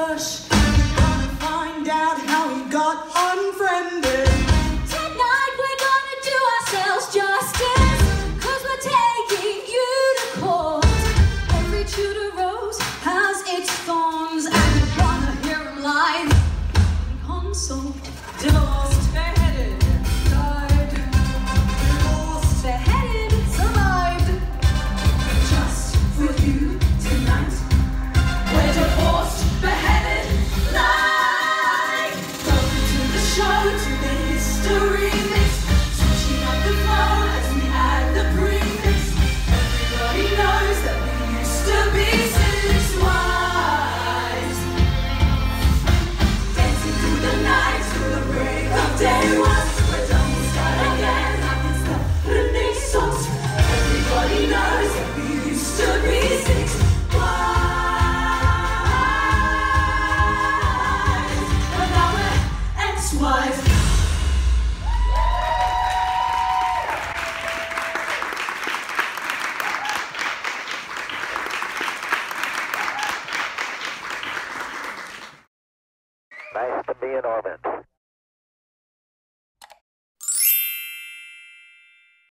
hush. Gonna find out how he got unfriended. Tonight we're gonna do ourselves justice, 'cause we're taking you to court. Every Tudor rose has its thorns, and you wanna hear him live. Consult, divorced, bareheaded, died. Divorced, bareheaded, survived. Just with you tonight. We're divorced, beheaded, lied. Welcome to the show, to the history mix. Switching up the flow as we add the prefix. Everybody knows that we used to be six wives. Dancing through the night, through the break of day. Once we're done, we'll start again. I can stop the renaissance. Everybody knows that we used to be six wives. Life. Nice to be in orbit.